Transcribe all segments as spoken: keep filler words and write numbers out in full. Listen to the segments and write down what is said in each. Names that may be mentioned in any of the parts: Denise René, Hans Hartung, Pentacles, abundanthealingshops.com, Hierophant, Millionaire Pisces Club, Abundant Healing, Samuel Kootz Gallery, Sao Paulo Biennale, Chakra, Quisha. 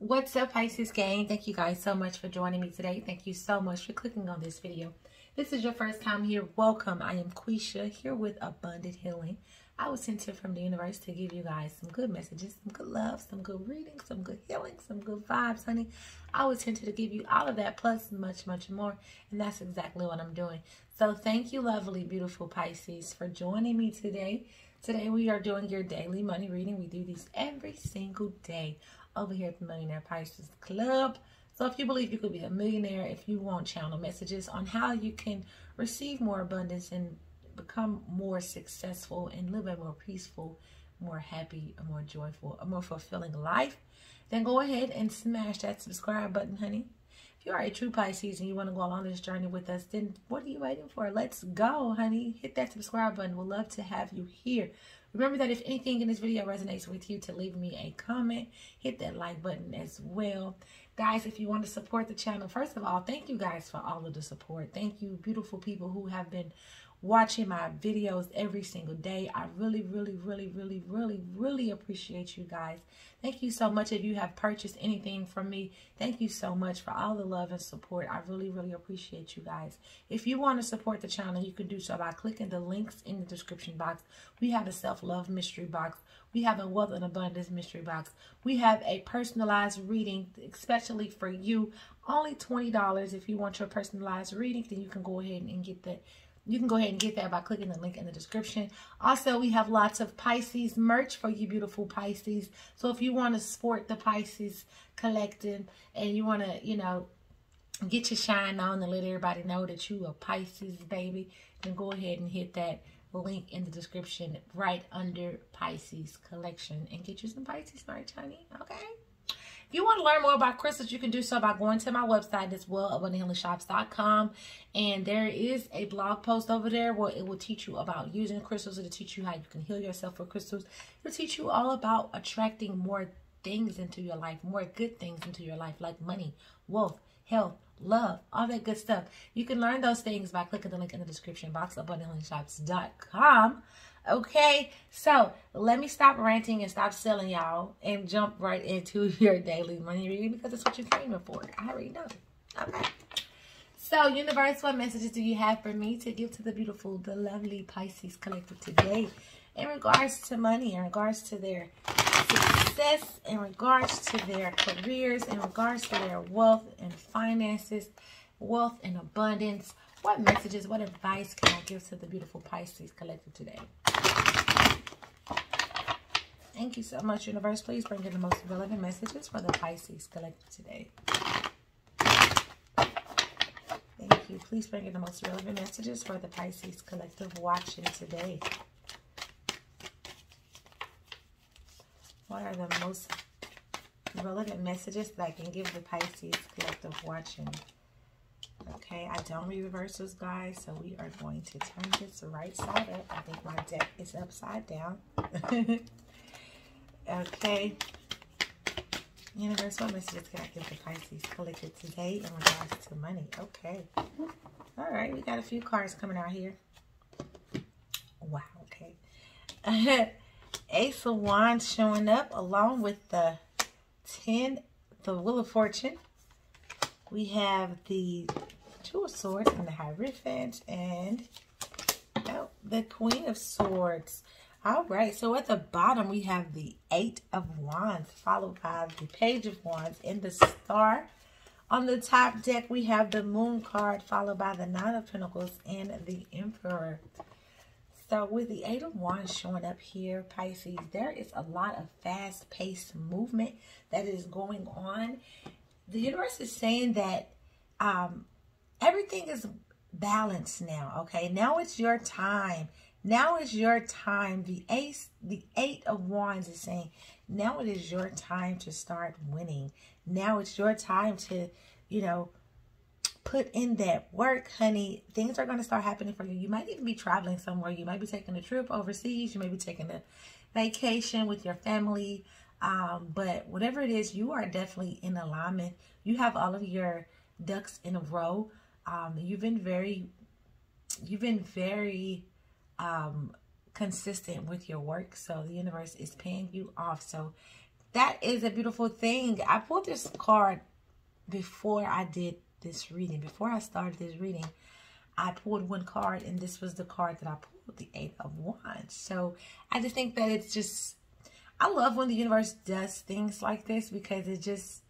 What's up, Pisces gang? Thank you guys so much for joining me today. Thank you so much for clicking on this video. This is your first time here, welcome. I am Quisha here with Abundant Healing. I was sent here from the universe to give you guys some good messages, some good love, some good reading, some good healing, some good vibes, honey. I was sent here to give you all of that plus much, much more, and that's exactly what I'm doing. So thank you, lovely, beautiful Pisces, for joining me today. Today we are doing your daily money reading. We do these every single day over here at the Millionaire Pisces Club. So if you believe you could be a millionaire, if you want channel messages on how you can receive more abundance and become more successful and live a more peaceful, more happy, a more joyful, a more fulfilling life, then go ahead and smash that subscribe button, honey. If you are a true Pisces and you want to go along this journey with us, then what are you waiting for? Let's go, honey. Hit that subscribe button. We'd love to have you here. Remember that if anything in this video resonates with you, to leave me a comment. Hit that like button as well. Guys, if you want to support the channel, first of all, thank you guys for all of the support. Thank you, beautiful people who have been watching my videos every single day. I really, really, really, really, really, really appreciate you guys. Thank you so much. If you have purchased anything from me, thank you so much for all the love and support. I really, really appreciate you guys. If you want to support the channel, you can do so by clicking the links in the description box. We have a self-love mystery box. We have a wealth and abundance mystery box. We have a personalized reading, especially for you. Only twenty dollars. If you want your personalized reading, then you can go ahead and get that. You can go ahead and get that by clicking the link in the description. Also, we have lots of Pisces merch for you beautiful Pisces. So if you want to support the Pisces collective and you want to, you know, get your shine on and let everybody know that you a Pisces baby, then go ahead and hit that link in the description right under Pisces collection and get you some Pisces merch, honey, okay? If you want to learn more about crystals, you can do so by going to my website as well, abundant healing shops dot com. And there is a blog post over there where it will teach you about using crystals. It'll teach you how you can heal yourself with crystals. It'll teach you all about attracting more things into your life, more good things into your life, like money, wealth, health, love, all that good stuff. You can learn those things by clicking the link in the description box, abundant healing shops dot com. Okay, so let me stop ranting and stop selling y'all and jump right into your daily money reading because that's what you came here for. I already know. Okay. So, universe, what messages do you have for me to give to the beautiful, the lovely Pisces collective today in regards to money, in regards to their success, in regards to their careers, in regards to their wealth and finances, wealth and abundance? What messages, what advice can I give to the beautiful Pisces collective today? Thank you so much, universe. Please bring in the most relevant messages for the Pisces collective today. Thank you. Please bring in the most relevant messages for the Pisces collective watching today. What are the most relevant messages that I can give the Pisces collective watching? Okay, I don't read reversals, guys, so we are going to turn this right side up. I think my deck is upside down. Okay, universe, what messages can I give the Pisces collective today in regards to money? Okay, all right, we got a few cards coming out here. Wow, okay. Ace of Wands showing up along with the ten, the Wheel of Fortune. We have the Two of Swords and the Hierophant and oh, the Queen of Swords. All right, so at the bottom, we have the Eight of Wands, followed by the Page of Wands and the Star. On the top deck, we have the Moon card, followed by the Nine of Pentacles and the Emperor. So with the Eight of Wands showing up here, Pisces, there is a lot of fast-paced movement that is going on. The universe is saying that um, everything is balanced now, okay? Now it's your time. Now is your time. The ace, the Eight of Wands is saying, now it is your time to start winning. Now it's your time to, you know, put in that work, honey. Things are going to start happening for you. You might even be traveling somewhere. You might be taking a trip overseas. You may be taking a vacation with your family. Um, but whatever it is, you are definitely in alignment. You have all of your ducks in a row. Um, you've been very, you've been very, um, consistent with your work. So the universe is paying you off. So that is a beautiful thing. I pulled this card before I did this reading. Before I started this reading, I pulled one card, and this was the card that I pulled, the Eight of Wands. So I just think that it's just, I love when the universe does things like this, because it just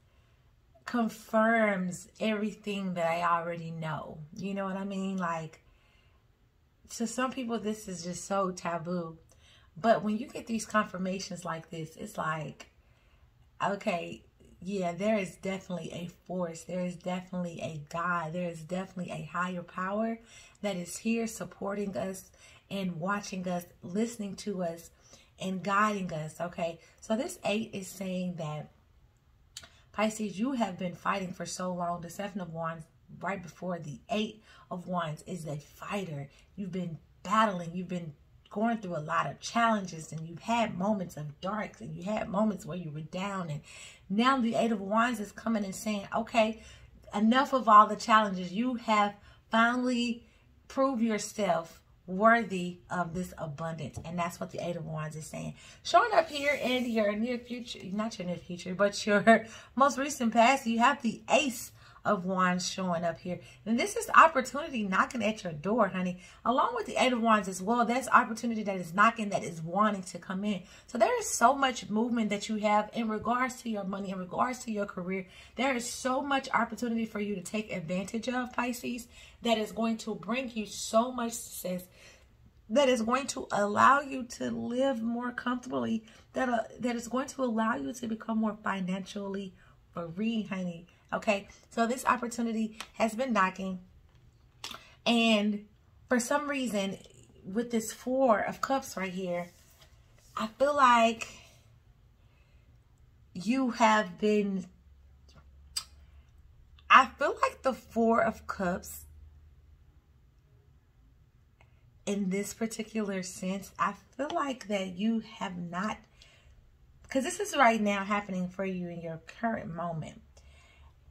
confirms everything that I already know. You know what I mean? Like, to some people, this is just so taboo. But when you get these confirmations like this, it's like, okay, yeah, there is definitely a force. There is definitely a God. There is definitely a higher power that is here supporting us and watching us, listening to us, and guiding us, okay? So this eight is saying that, Pisces, you have been fighting for so long. The Seven of Wands, right before the Eight of Wands, is a fighter. You've been battling. You've been going through a lot of challenges, and you've had moments of darks, and you had moments where you were down. And now the Eight of Wands is coming and saying, okay, enough of all the challenges. You have finally proved yourself worthy of this abundance, and that's what the Eight of Wands is saying. Showing up here in your near future, not your near future, but your most recent past, you have the Ace of Wands showing up here, and this is opportunity knocking at your door, honey. Along with the Eight of Wands as well, that's opportunity that is knocking, that is wanting to come in. So there is so much movement that you have in regards to your money, in regards to your career. There is so much opportunity for you to take advantage of, Pisces, that is going to bring you so much success, that is going to allow you to live more comfortably, that uh, that is going to allow you to become more financially free, honey. Okay, so this opportunity has been knocking, and for some reason, with this Four of Cups right here, I feel like you have been, I feel like the Four of Cups, in this particular sense, I feel like that you have not, because this is right now happening for you in your current moment.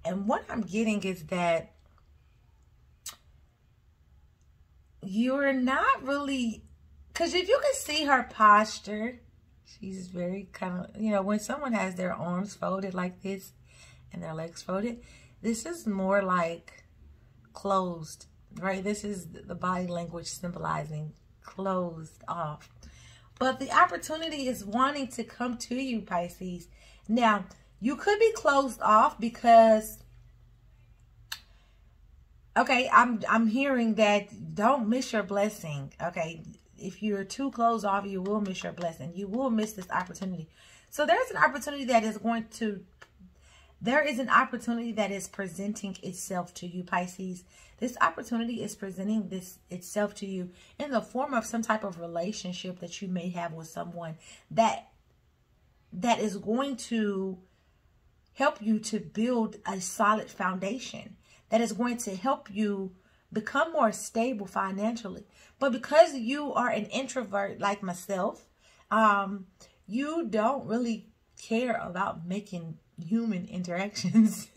And what I'm getting is that you're not really, because if you can see her posture, she's very kind of, you know, when someone has their arms folded like this and their legs folded, this is more like closed, right? This is the body language symbolizing closed off. But the opportunity is wanting to come to you, Pisces. Now, you could be closed off because, okay, I'm I'm hearing that don't miss your blessing, okay? If you're too closed off, you will miss your blessing. You will miss this opportunity. So there's an opportunity that is going to, there is an opportunity that is presenting itself to you, Pisces. This opportunity is presenting this itself to you in the form of some type of relationship that you may have with someone that that is going to help you to build a solid foundation, that is going to help you become more stable financially. But because you are an introvert like myself, um, you don't really care about making human interactions.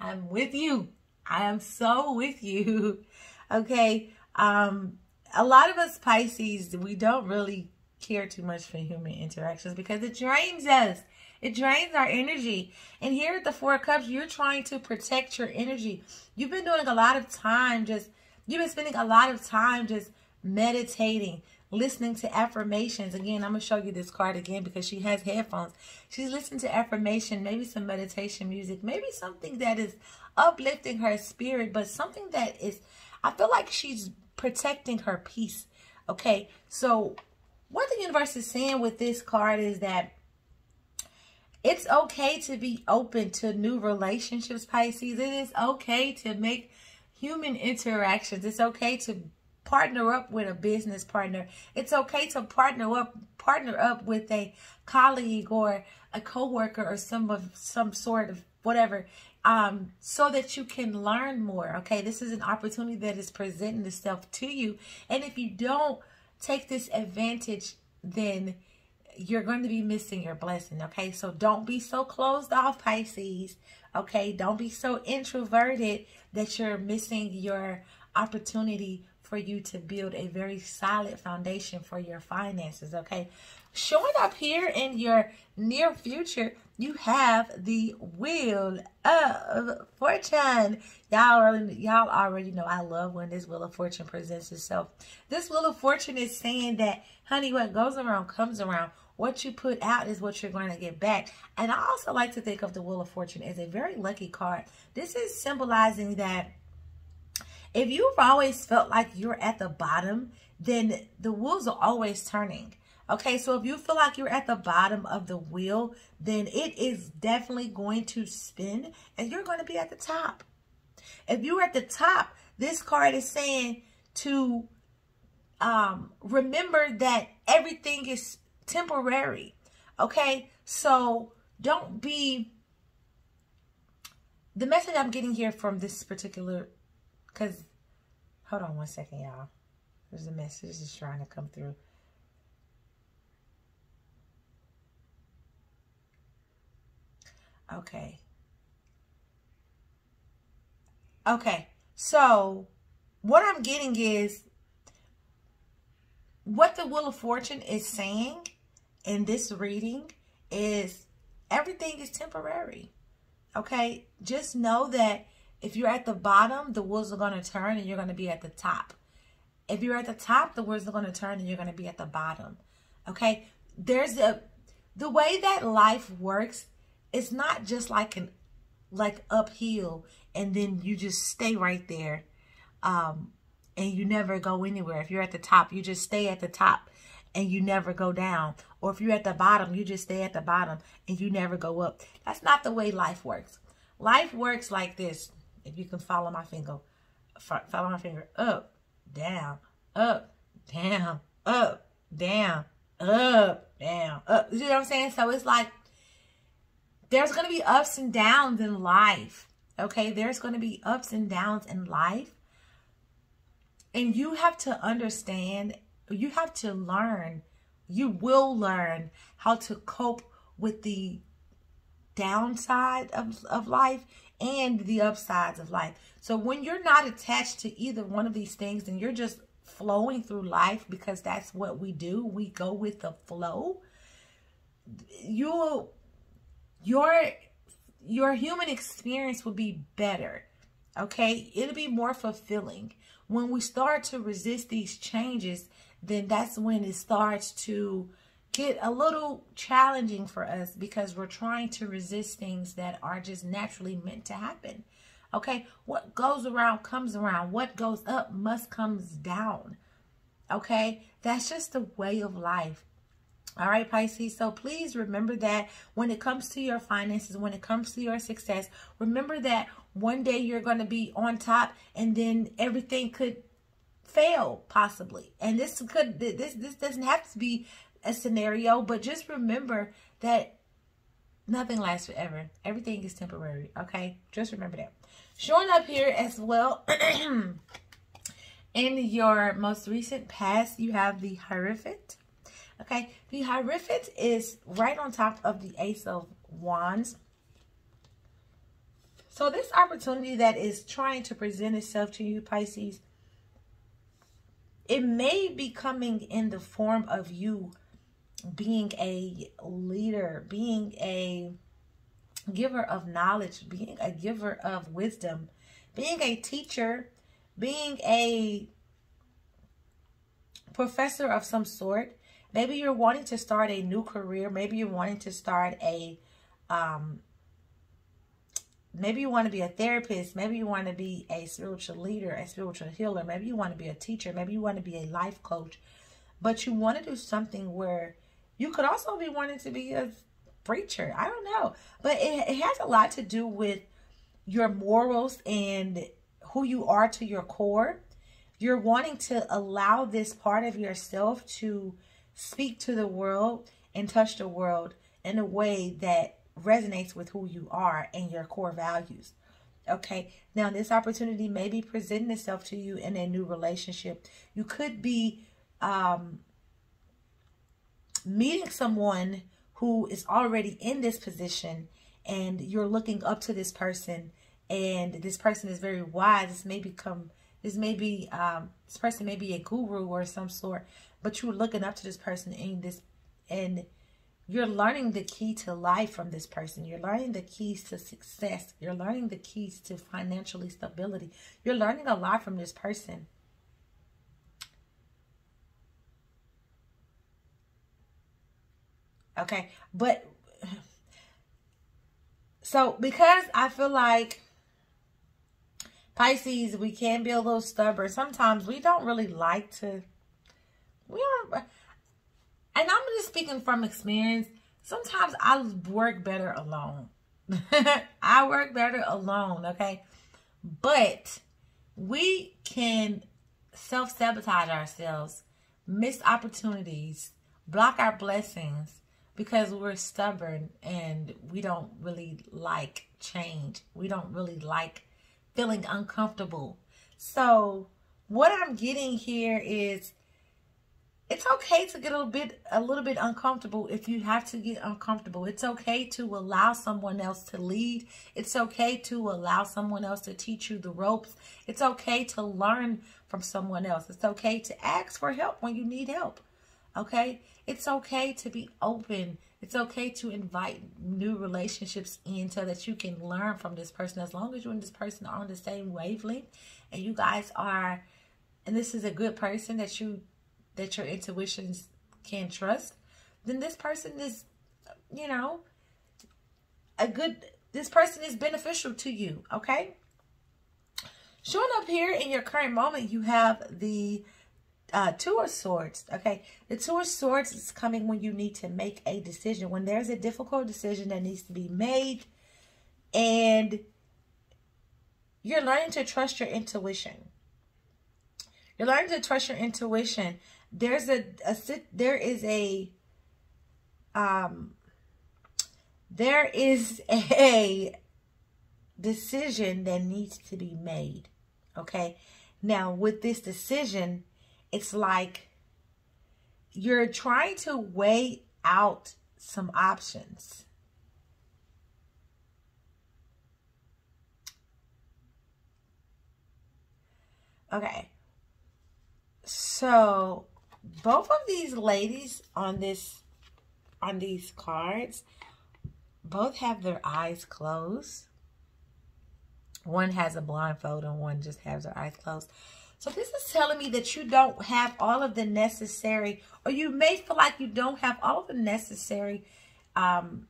I'm with you. I am so with you. Okay. Um, a lot of us Pisces, we don't really care too much for human interactions because it drains us. It drains our energy. And here at the Four of Cups, you're trying to protect your energy. You've been doing a lot of time just, you've been spending a lot of time just meditating, listening to affirmations. Again, I'm going to show you this card again because she has headphones. She's listening to affirmation, maybe some meditation music, maybe something that is uplifting her spirit, but something that is, I feel like she's protecting her peace. Okay, so what the universe is saying with this card is that it's okay to be open to new relationships, Pisces. It is okay to make human interactions. It's okay to partner up with a business partner. It's okay to partner up, partner up with a colleague or a coworker or some of some sort of whatever, um, so that you can learn more. Okay, this is an opportunity that is presenting itself to you, and if you don't take this advantage, then you're going to be missing your blessing, okay? So don't be so closed off, Pisces, okay? Don't be so introverted that you're missing your opportunity for you to build a very solid foundation for your finances, okay? showing up here in your near future, you have the Wheel of Fortune. Y'all already, y'all already know I love when this Wheel of Fortune presents itself. This Wheel of Fortune is saying that, honey, what goes around comes around. What you put out is what you're going to get back. And I also like to think of the Wheel of Fortune as a very lucky card. This is symbolizing that if you've always felt like you're at the bottom, then the wheels are always turning. Okay, so if you feel like you're at the bottom of the wheel, then it is definitely going to spin and you're going to be at the top. If you're at the top, this card is saying to um, remember that everything is temporary. Okay, so don't be... The message I'm getting here from this particular... Because, hold on one second, y'all. There's a message that's trying to come through. Okay. Okay. So, what I'm getting is what the Wheel of Fortune is saying in this reading is everything is temporary. Okay? Just know that if you're at the bottom, the wheels are going to turn and you're going to be at the top. If you're at the top, the wheels are going to turn and you're going to be at the bottom. Okay? There's a the way that life works. It's not just like an like uphill and then you just stay right there um, and you never go anywhere. If you're at the top, you just stay at the top and you never go down. Or if you're at the bottom, you just stay at the bottom and you never go up. That's not the way life works. Life works like this. If you can follow my finger, follow my finger up, down, up, down, up, down, up, down, up. You know what I'm saying? So it's like, there's going to be ups and downs in life, okay? There's going to be ups and downs in life. And you have to understand, you have to learn, you will learn how to cope with the downside of, of life and the upsides of life. So when you're not attached to either one of these things and you're just flowing through life because that's what we do, we go with the flow, you'll... Your, your human experience will be better, okay? It'll be more fulfilling. When we start to resist these changes, then that's when it starts to get a little challenging for us because we're trying to resist things that are just naturally meant to happen, okay? What goes around comes around. What goes up must comes down, okay? That's just the way of life. All right, Pisces, so please remember that when it comes to your finances, when it comes to your success, remember that one day you're going to be on top and then everything could fail possibly. And this could this this doesn't have to be a scenario, but just remember that nothing lasts forever. Everything is temporary, okay? Just remember that. Showing up here as well in your most recent past, you have the Hierophant. Okay, the Hierophant is right on top of the Ace of Wands. So this opportunity that is trying to present itself to you, Pisces, it may be coming in the form of you being a leader, being a giver of knowledge, being a giver of wisdom, being a teacher, being a professor of some sort. Maybe you're wanting to start a new career. Maybe you're wanting to start a, um, maybe you want to be a therapist. Maybe you want to be a spiritual leader, a spiritual healer. Maybe you want to be a teacher. Maybe you want to be a life coach. But you want to do something where you could also be wanting to be a preacher. I don't know. But it, it has a lot to do with your morals and who you are to your core. You're wanting to allow this part of yourself to speak to the world and touch the world in a way that resonates with who you are and your core values. Okay, now this opportunity may be presenting itself to you in a new relationship. You could be um, meeting someone who is already in this position and you're looking up to this person and this person is very wise. This may become, this may be, um, this person may be a guru or some sort. But you're looking up to this person and this and you're learning the key to life from this person. You're learning the keys to success. You're learning the keys to financial stability. You're learning a lot from this person. Okay, but so because I feel like Pisces, we can be a little stubborn. Sometimes we don't really like to, we don't, and I'm just speaking from experience. Sometimes I work better alone. I work better alone, okay? But we can self-sabotage ourselves, miss opportunities, block our blessings, because we're stubborn and we don't really like change. We don't really like feeling uncomfortable. So what I'm getting here is it's okay to get a little bit, a little bit uncomfortable if you have to get uncomfortable. It's okay to allow someone else to lead. It's okay to allow someone else to teach you the ropes. It's okay to learn from someone else. It's okay to ask for help when you need help. Okay, it's okay to be open. It's okay to invite new relationships in so that you can learn from this person. As long as you and this person are on the same wavelength, and you guys are, and this is a good person that you, that your intuitions can trust, then this person is, you know, a good. This person is beneficial to you. Okay. Showing up here in your current moment, you have the Uh, two of Swords. Okay, the Two of Swords is coming when you need to make a decision, when there's a difficult decision that needs to be made, and you're learning to trust your intuition. You're learning to trust your intuition. There's a, a there is a um there is a decision that needs to be made. Okay, now with this decision, it's like you're trying to weigh out some options. Okay. So both of these ladies on this, on these cards, both have their eyes closed. One has a blindfold and one just has their eyes closed. So this is telling me that you don't have all of the necessary, or you may feel like you don't have all of the necessary um,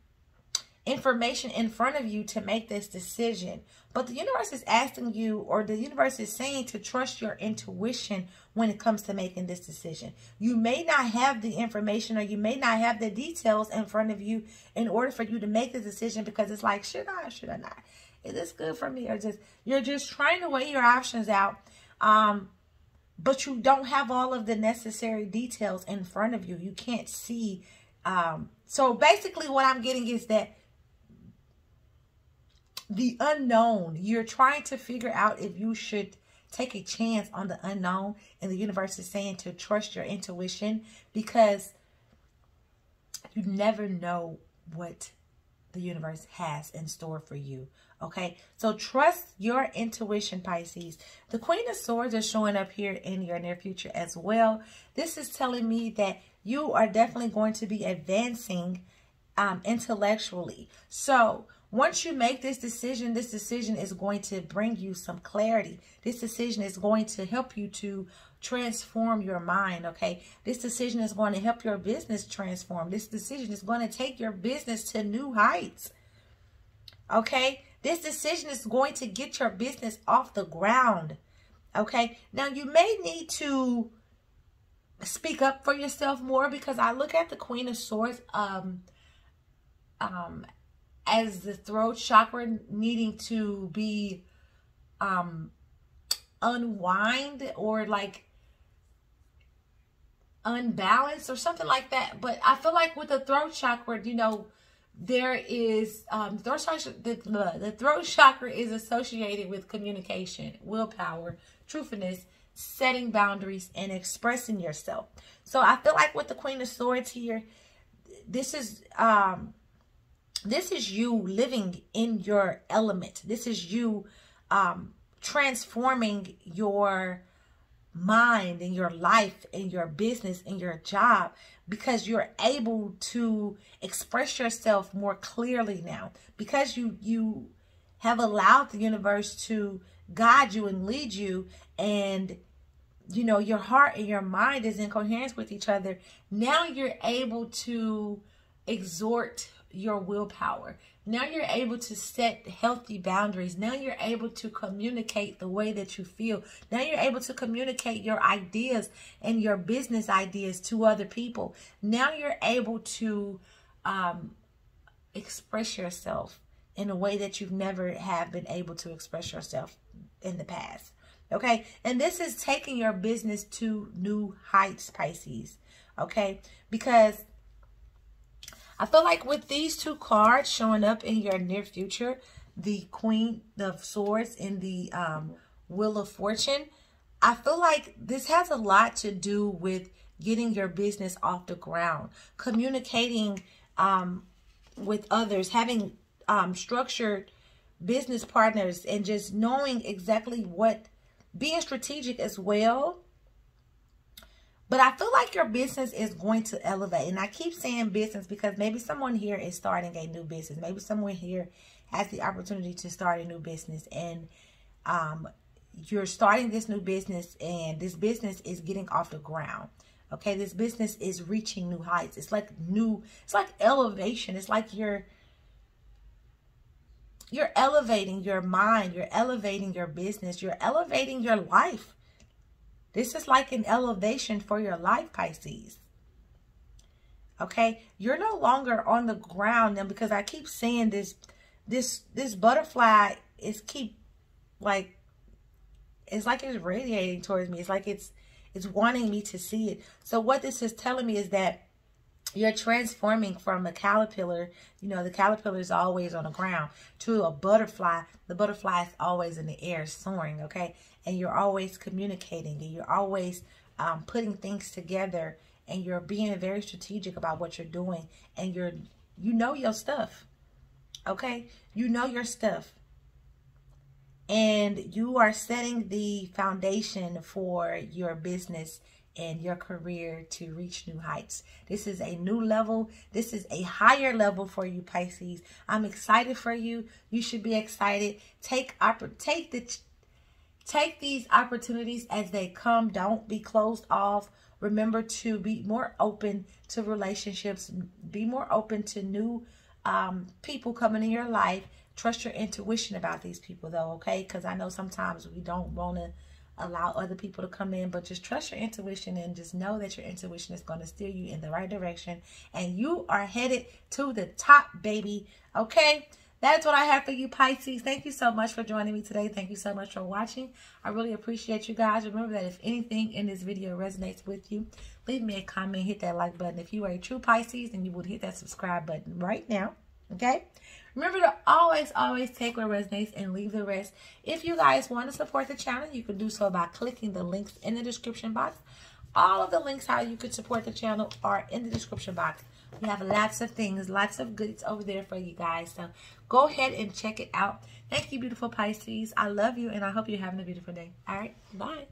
information in front of you to make this decision. But the universe is asking you, or the universe is saying, to trust your intuition when it comes to making this decision. You may not have the information, or you may not have the details in front of you in order for you to make the decision, because it's like, should I, should I not? Is this good for me? Or just, you're just trying to weigh your options out. Um, but you don't have all of the necessary details in front of you. You can't see. Um, so basically what I'm getting is that the unknown, you're trying to figure out if you should take a chance on the unknown, and the universe is saying to trust your intuition, because you never know what the universe has in store for you. Okay, so trust your intuition, Pisces. The Queen of Swords is showing up here in your near future as well. This is telling me that you are definitely going to be advancing um, intellectually. So once you make this decision, this decision is going to bring you some clarity. This decision is going to help you to transform your mind, okay? This decision is going to help your business transform. This decision is going to take your business to new heights, okay? This decision is going to get your business off the ground, okay? Now, you may need to speak up for yourself more, because I look at the Queen of Swords um, um, as the throat chakra needing to be um, unwind, or like unbalanced or something like that. But I feel like with the throat chakra, you know, there is um, throat chakra, the, the throat chakra is associated with communication, willpower, truthfulness, setting boundaries, and expressing yourself. So I feel like with the Queen of Swords here, this is um, this is you living in your element. This is you um, transforming your mind, in your life, in your business, in your job, because you're able to express yourself more clearly now, because you you have allowed the universe to guide you and lead you, and you know your heart and your mind is in coherence with each other. Now you're able to exhort your willpower. Now you're able to set healthy boundaries. Now you're able to communicate the way that you feel. Now you're able to communicate your ideas and your business ideas to other people. Now you're able to um, express yourself in a way that you've never have been able to express yourself in the past. Okay? And this is taking your business to new heights, Pisces. Okay? Because I feel like with these two cards showing up in your near future, the Queen of Swords and the um, Wheel of Fortune, I feel like this has a lot to do with getting your business off the ground, communicating um, with others, having um, structured business partners, and just knowing exactly what, being strategic as well. But I feel like your business is going to elevate. And I keep saying business because maybe someone here is starting a new business. Maybe someone here has the opportunity to start a new business. And um, you're starting this new business, and this business is getting off the ground. Okay, this business is reaching new heights. It's like new, it's like elevation. It's like you're, you're elevating your mind. You're elevating your business. You're elevating your life. This is like an elevation for your life, Pisces. Okay? You're no longer on the ground now, because I keep seeing this this this butterfly is keep like it's like it's radiating towards me. It's like it's it's wanting me to see it. So what this is telling me is that you're transforming from a caterpillar, you know, the caterpillar is always on the ground, to a butterfly. The butterfly is always in the air soaring, okay? And you're always communicating, and you're always um, putting things together, and you're being very strategic about what you're doing, and you're, you know your stuff, okay? You know your stuff. And you are setting the foundation for your business and your career to reach new heights. This is a new level. This is a higher level for you, Pisces. I'm excited for you. You should be excited. Take take the take these opportunities as they come. Don't be closed off. Remember to be more open to relationships. Be more open to new um, people coming in your life. Trust your intuition about these people, though, okay? Because I know sometimes we don't want to allow other people to come in, but just trust your intuition, and just know that your intuition is going to steer you in the right direction, and you are headed to the top, baby. Okay, that's what I have for you, Pisces. Thank you so much for joining me today. Thank you so much for watching. I really appreciate you guys. Remember that if anything in this video resonates with you, leave me a comment, hit that like button. If you are a true Pisces, then you would hit that subscribe button right now. Okay? Remember to always, always take what resonates and leave the rest. If you guys want to support the channel, you can do so by clicking the links in the description box. All of the links how you could support the channel are in the description box. We have lots of things, lots of goodies over there for you guys. So go ahead and check it out. Thank you, beautiful Pisces. I love you, and I hope you're having a beautiful day. All right, bye.